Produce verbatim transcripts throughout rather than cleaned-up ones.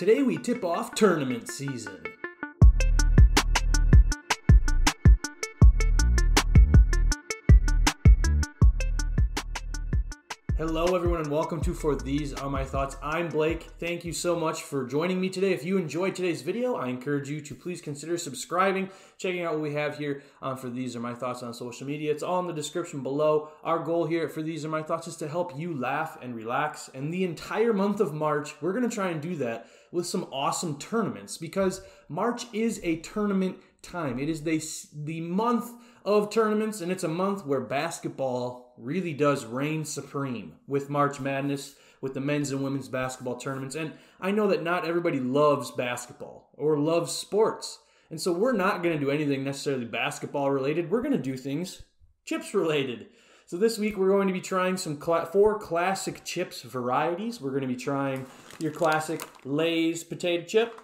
Today we tip off tournament season. Hello everyone and welcome to For These Are My Thoughts. I'm Blake. Thank you so much for joining me today. If you enjoyed today's video, I encourage you to please consider subscribing, checking out what we have here on For These Are My Thoughts on social media. It's all in the description below. Our goal here at For These Are My Thoughts is to help you laugh and relax. And the entire month of March, we're going to try and do that with some awesome tournaments because March is a tournament time. It is the, the month of tournaments, and it's a month where basketball really does reign supreme with March Madness, with the men's and women's basketball tournaments. And I know that not everybody loves basketball or loves sports. And so we're not going to do anything necessarily basketball related. We're going to do things chips related. So this week we're going to be trying some cl- four classic chips varieties. We're going to be trying your classic Lays potato chip.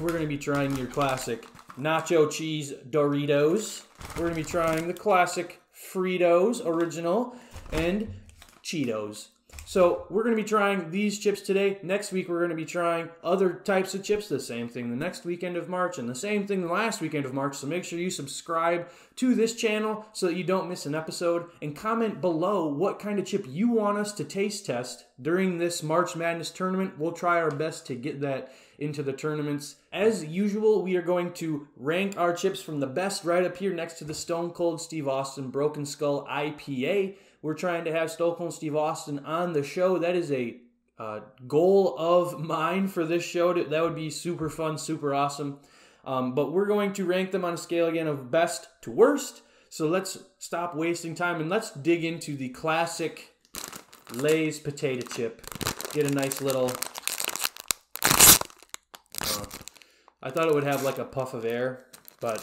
We're going to be trying your classic nacho cheese Doritos. We're going to be trying the classic Fritos original and Cheetos. So we're going to be trying these chips today. Next week we're going to be trying other types of chips. The same thing the next weekend of March and the same thing the last weekend of March. So make sure you subscribe to this channel so that you don't miss an episode. And comment below what kind of chip you want us to taste test during this March Madness tournament. We'll try our best to get that into the tournaments. As usual, we are going to rank our chips from the best right up here next to the Stone Cold Steve Austin Broken Skull I P A. We're trying to have Stone Cold Steve Austin on the show. That is a uh, goal of mine for this show. That would be super fun, super awesome. Um, but we're going to rank them on a scale again of best to worst. So let's stop wasting time and let's dig into the classic Lay's potato chip. Get a nice little... I thought it would have like a puff of air, but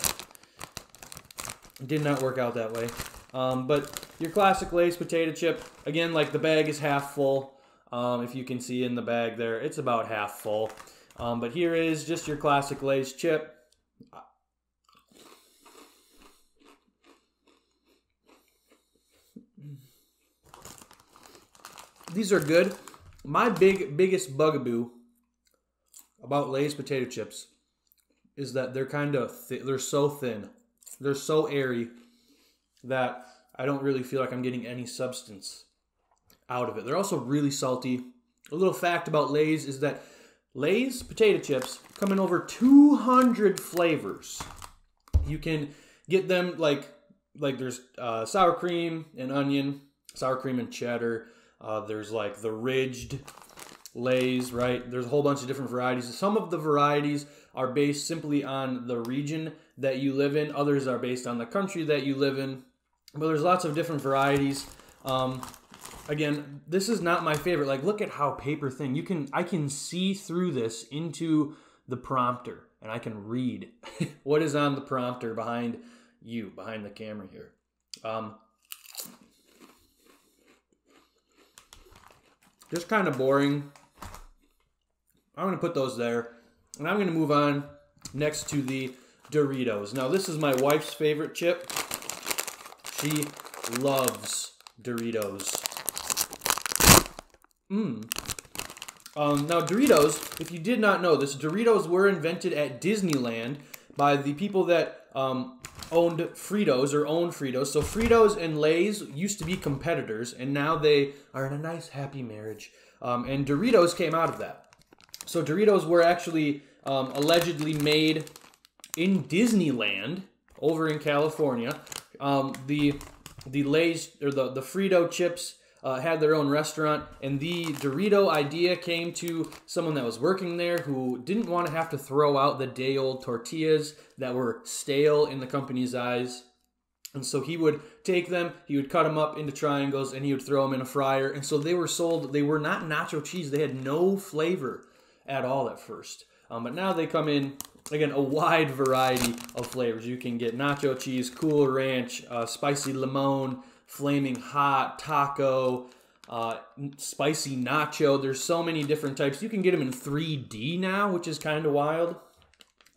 it did not work out that way. Um, but your classic Lay's potato chip, again, like the bag is half full. Um, if you can see in the bag there, it's about half full. Um, but here is just your classic Lay's chip. These are good. My big, biggest bugaboo about Lay's potato chips is that they're kind of th they're so thin, they're so airy that I don't really feel like I'm getting any substance out of it. They're also really salty. A little fact about Lay's is that Lay's potato chips come in over two hundred flavors. You can get them like like there's uh, sour cream and onion, sour cream and cheddar. Uh, there's like the ridged Lays, right? There's a whole bunch of different varieties. Some of the varieties are based simply on the region that you live in. Others are based on the country that you live in. But there's lots of different varieties. Um, again, this is not my favorite. Like, look at how paper thin. You can, I can see through this into the prompter, and I can read what is on the prompter behind you, behind the camera here. Um, just kind of boring. I'm going to put those there, and I'm going to move on next to the Doritos. Now, this is my wife's favorite chip. She loves Doritos. Mmm. Um, now, Doritos, if you did not know this, Doritos were invented at Disneyland by the people that um, owned Fritos or owned Fritos. So Fritos and Lay's used to be competitors, and now they are in a nice, happy marriage. Um, and Doritos came out of that. So Doritos were actually um, allegedly made in Disneyland over in California. Um, the the Lay's or the the Frito chips uh, had their own restaurant, and the Dorito idea came to someone that was working there who didn't want to have to throw out the day old tortillas that were stale in the company's eyes. And so he would take them, he would cut them up into triangles, and he would throw them in a fryer. And so they were sold. They were not nacho cheese. They had no flavor at all at first. Um, but now they come in, again, a wide variety of flavors. You can get nacho cheese, Cool Ranch, uh, spicy limon, flaming hot, taco, uh, spicy nacho. There's so many different types. You can get them in three D now, which is kind of wild.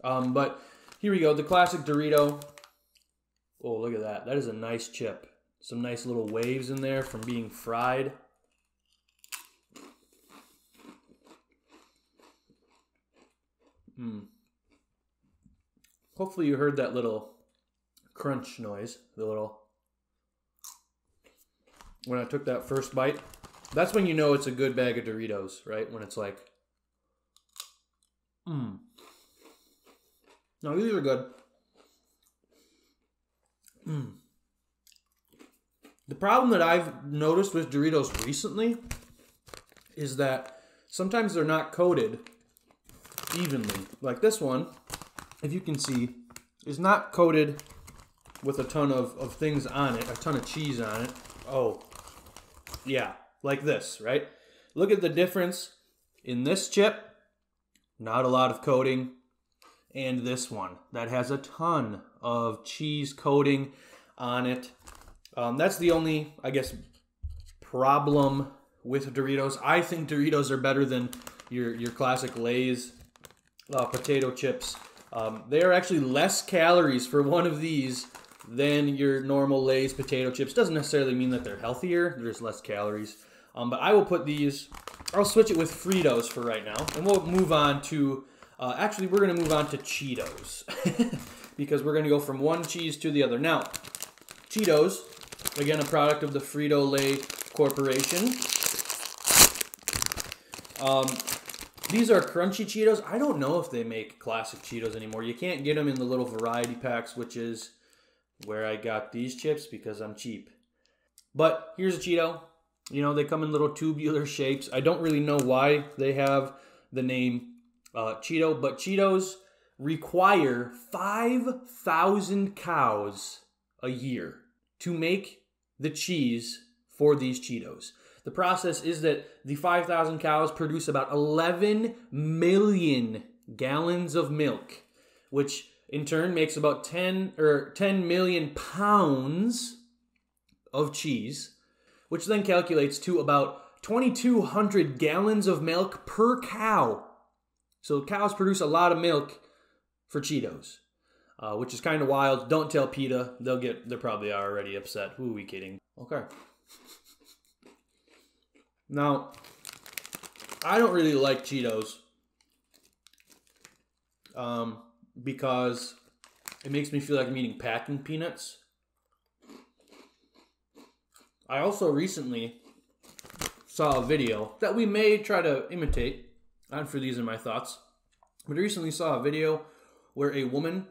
Um, but here we go, the classic Dorito. Oh, look at that. That is a nice chip. Some nice little waves in there from being fried. Mm. Hopefully you heard that little crunch noise. The little... When I took that first bite. That's when you know it's a good bag of Doritos, right? When it's like... Mmm. No, these are good. Mmm. The problem that I've noticed with Doritos recently is that sometimes they're not coated evenly. Like this one, if you can see, is not coated with a ton of, of things on it, a ton of cheese on it. Oh, yeah, like this, right? Look at the difference in this chip, not a lot of coating, and this one that has a ton of cheese coating on it. Um, that's the only, I guess, problem with Doritos. I think Doritos are better than your, your classic Lays uh, potato chips. Um, they are actually less calories for one of these than your normal Lays potato chips. Doesn't necessarily mean that they're healthier. There's less calories. Um, but I will put these, I'll switch it with Fritos for right now. And we'll move on to, uh, actually, we're going to move on to Cheetos. Because we're going to go from one cheese to the other. Now, Cheetos... Again, a product of the Frito-Lay Corporation. Um, these are crunchy Cheetos. I don't know if they make classic Cheetos anymore. You can't get them in the little variety packs, which is where I got these chips because I'm cheap. But here's a Cheeto. You know, they come in little tubular shapes. I don't really know why they have the name uh, Cheeto, but Cheetos require five thousand cows a year to make the cheese for these Cheetos. The process is that the five thousand cows produce about eleven million gallons of milk, which in turn makes about ten or ten million pounds of cheese, which then calculates to about twenty-two hundred gallons of milk per cow. So cows produce a lot of milk for Cheetos. Uh, which is kind of wild. Don't tell PETA. They'll get, they probably are already upset. Who are we kidding? Okay. Now, I don't really like Cheetos um, because it makes me feel like I'm eating packing peanuts. I also recently saw a video that we may try to imitate on For These Are My Thoughts, but I recently saw a video where a woman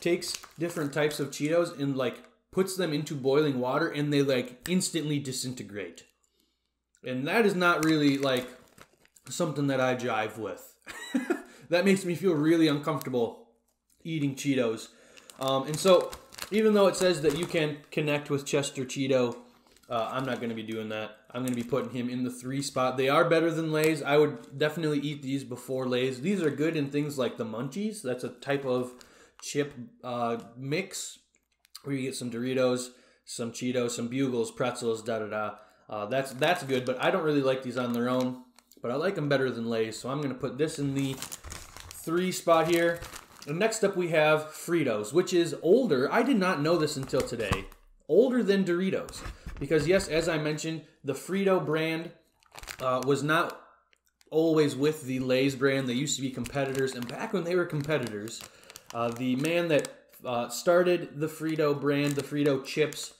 takes different types of Cheetos and like puts them into boiling water and they like instantly disintegrate. And that is not really like something that I jive with. That makes me feel really uncomfortable eating Cheetos. Um, and so even though it says that you can connect with Chester Cheeto, uh, I'm not going to be doing that. I'm going to be putting him in the three spot. They are better than Lay's. I would definitely eat these before Lay's. These are good in things like the munchies. That's a type of chip uh, mix where you get some Doritos, some Cheetos, some Bugles, pretzels, da da da. Uh, that's that's good, but I don't really like these on their own. But I like them better than Lay's, so I'm gonna put this in the three spot here. And next up we have Fritos, which is older. I did not know this until today. Older than Doritos, because yes, as I mentioned, the Frito brand uh, was not always with the Lay's brand. They used to be competitors, and back when they were competitors. Uh, the man that uh, started the Frito brand, the Frito chips,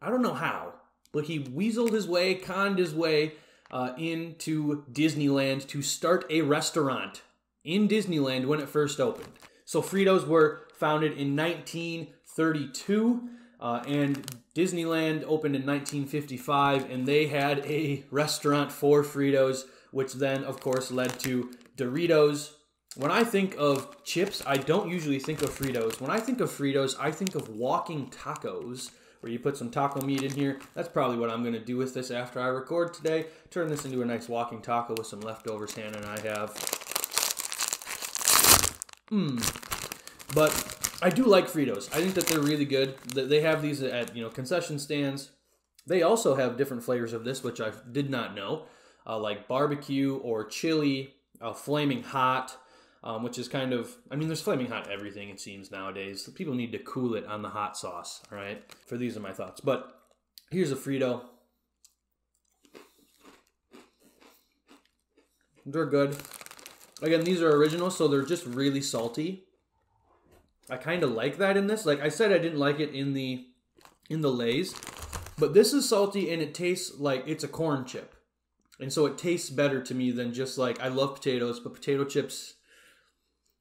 I don't know how, but he weaseled his way, conned his way uh, into Disneyland to start a restaurant in Disneyland when it first opened. So Fritos were founded in nineteen thirty-two, uh, and Disneyland opened in nineteen fifty-five, and they had a restaurant for Fritos, which then, of course, led to Doritos. When I think of chips, I don't usually think of Fritos. When I think of Fritos, I think of walking tacos, where you put some taco meat in here. That's probably what I'm going to do with this after I record today. Turn this into a nice walking taco with some leftovers Hannah and I have. Mmm. But I do like Fritos. I think that they're really good. They have these at, you know, concession stands. They also have different flavors of this, which I did not know, uh, like barbecue or chili, uh, flaming hot. Um, which is kind of, I mean, there's flaming hot everything, it seems, nowadays. People need to cool it on the hot sauce, all right? For These Are My Thoughts. But here's a Frito. They're good. Again, these are original, so they're just really salty. I kind of like that in this. Like I said, I didn't like it in the in the Lays, but this is salty and it tastes like it's a corn chip. And so it tastes better to me than just like, I love potatoes, but potato chips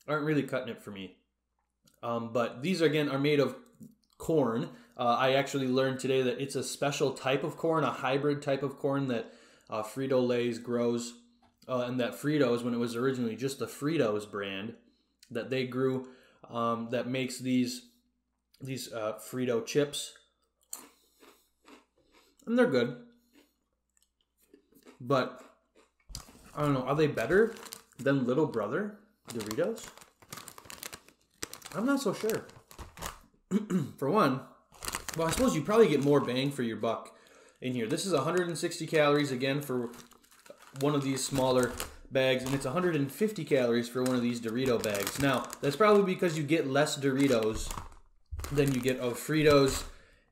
aren't really cutting it for me. Um, but these, again, are made of corn. Uh, I actually learned today that it's a special type of corn, a hybrid type of corn that uh, Frito-Lays grows. Uh, and that Fritos, when it was originally just the Fritos brand that they grew, um, that makes these, these uh, Frito chips. And they're good. But, I don't know, are they better than Little Brother Doritos? I'm not so sure. For one, well, I suppose you probably get more bang for your buck in here. This is one hundred sixty calories, again, for one of these smaller bags, and it's one hundred fifty calories for one of these Dorito bags. Now, that's probably because you get less Doritos than you get of Fritos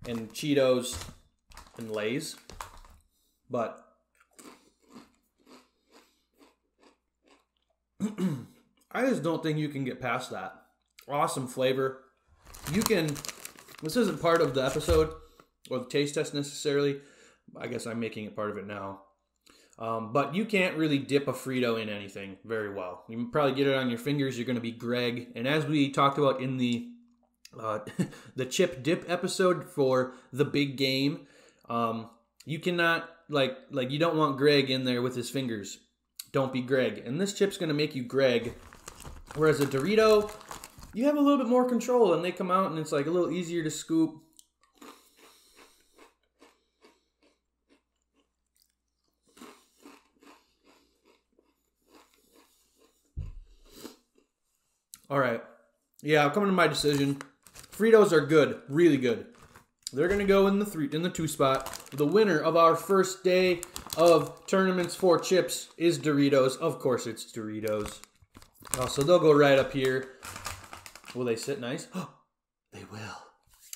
and Cheetos and Lays. But I just don't think you can get past that. Awesome flavor. You can, this isn't part of the episode or the taste test necessarily. I guess I'm making it part of it now. Um, but you can't really dip a Frito in anything very well. You can probably get it on your fingers. You're going to be Greg. And as we talked about in the, uh, the chip dip episode for the big game, um, you cannot, like, like you don't want Greg in there with his fingers. Don't be Greg. And this chip's going to make you Greg. Whereas a Dorito, you have a little bit more control and they come out and it's like a little easier to scoop. All right. Yeah, I'm coming to my decision. Fritos are good. Really good. They're going to go in the three, in the two spot. The winner of our first day of tournaments for chips is Doritos. Of course, it's Doritos. Oh, so they'll go right up here. Will they sit nice? Oh, they will.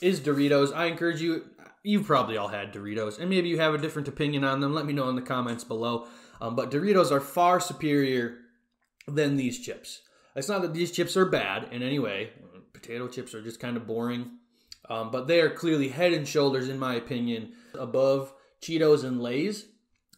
Is Doritos. I encourage you. You've probably all had Doritos. And maybe you have a different opinion on them. Let me know in the comments below. Um, but Doritos are far superior than these chips. It's not that these chips are bad in any way. Potato chips are just kind of boring. Um, but they are clearly head and shoulders, in my opinion, above Cheetos and Lays.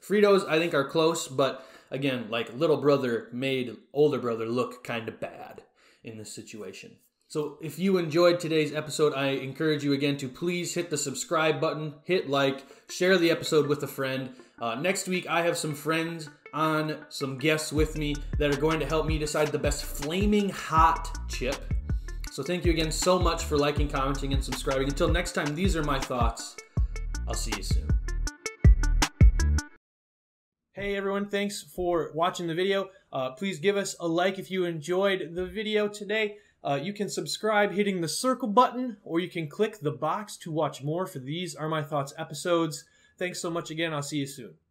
Fritos, I think, are close, but again, like Little Brother made Older Brother look kind of bad in this situation. So if you enjoyed today's episode, I encourage you again to please hit the subscribe button, hit like, share the episode with a friend. Uh, next week, I have some friends on, some guests with me that are going to help me decide the best flaming hot chip. So thank you again so much for liking, commenting, and subscribing. Until next time, these are my thoughts. I'll see you soon. Hey everyone, thanks for watching the video. Uh, please give us a like if you enjoyed the video today. Uh, you can subscribe hitting the circle button, or you can click the box to watch more for These Are My Thoughts episodes. Thanks so much again. I'll see you soon.